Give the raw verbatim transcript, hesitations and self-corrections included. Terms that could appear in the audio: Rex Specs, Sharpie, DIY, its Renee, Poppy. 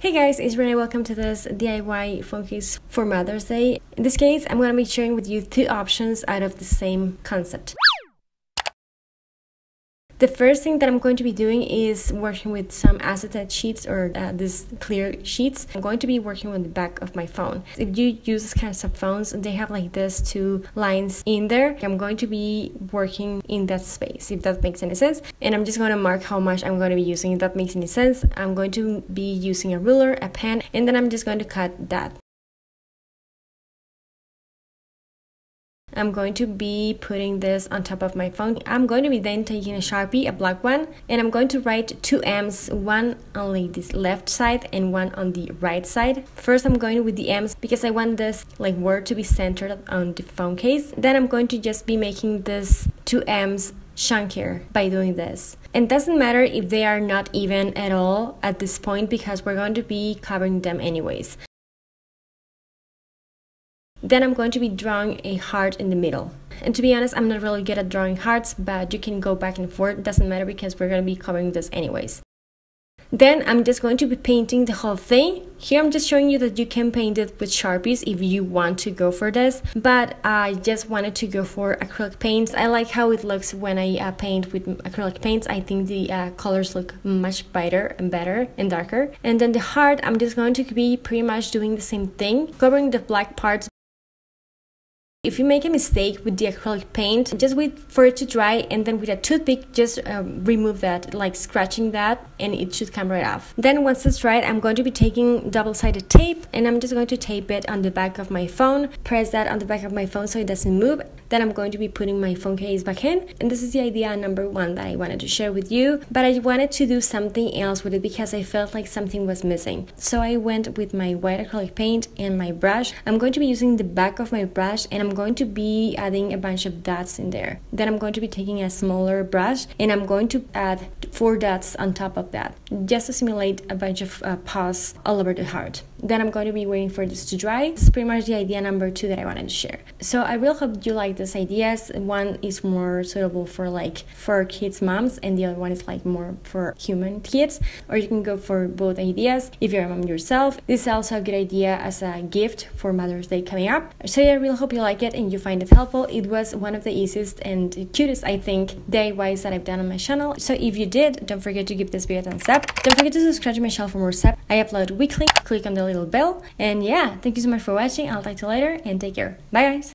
Hey guys, it's Renee. Welcome to this D I Y focus for Mother's Day. In this case, I'm going to be sharing with you two options out of the same concept. The first thing that I'm going to be doing is working with some acetate sheets or uh, these clear sheets. I'm going to be working on the back of my phone. If you use these kinds of phones, they have like this two lines in there. I'm going to be working in that space, if that makes any sense. And I'm just going to mark how much I'm going to be using, if that makes any sense. I'm going to be using a ruler, a pen, and then I'm just going to cut that. I'm going to be putting this on top of my phone. I'm going to be then taking a Sharpie, a black one, and I'm going to write two M's, one on this left side and one on the right side. First, I'm going with the M's because I want this like word to be centered on the phone case. Then I'm going to just be making this two M's chunkier by doing this. And it doesn't matter if they are not even at all at this point because we're going to be covering them anyways. Then I'm going to be drawing a heart in the middle. And to be honest, I'm not really good at drawing hearts, but you can go back and forth. It doesn't matter because we're going to be covering this anyways. Then I'm just going to be painting the whole thing. Here I'm just showing you that you can paint it with Sharpies if you want to go for this. But I just wanted to go for acrylic paints. I like how it looks when I uh, paint with acrylic paints. I think the uh, colors look much brighter and better and darker. And then the heart, I'm just going to be pretty much doing the same thing, covering the black parts. If you make a mistake with the acrylic paint, just wait for it to dry and then with a toothpick just um, remove that, like scratching that, and it should come right off. Then once it's dried, I'm going to be taking double-sided tape and I'm just going to tape it on the back of my phone, press that on the back of my phone so it doesn't move. Then I'm going to be putting my phone case back in, and this is the idea number one that I wanted to share with you, but I wanted to do something else with it because I felt like something was missing. So I went with my white acrylic paint and my brush. I'm going to be using the back of my brush and I'm I'm going to be adding a bunch of dots in there. Then I'm going to be taking a smaller brush and I'm going to add four dots on top of that just to simulate a bunch of uh, paws all over the heart. Then I'm going to be waiting for this to dry. This is pretty much the idea number two that I wanted to share. So I really hope you like these ideas. One is more suitable for like for kids moms and the other one is like more for human kids, or you can go for both ideas if you're a mom yourself. This is also a good idea as a gift for Mother's Day coming up. So yeah, I really hope you like it and you find it helpful. It was one of the easiest and cutest, I think, D I Ys that I've done on my channel. So if you did, don't forget to give this video a thumbs up. Don't forget to subscribe to my channel for more stuff. I upload weekly. Click on the little bell, and yeah, thank you so much for watching. I'll talk to you later and take care. Bye guys.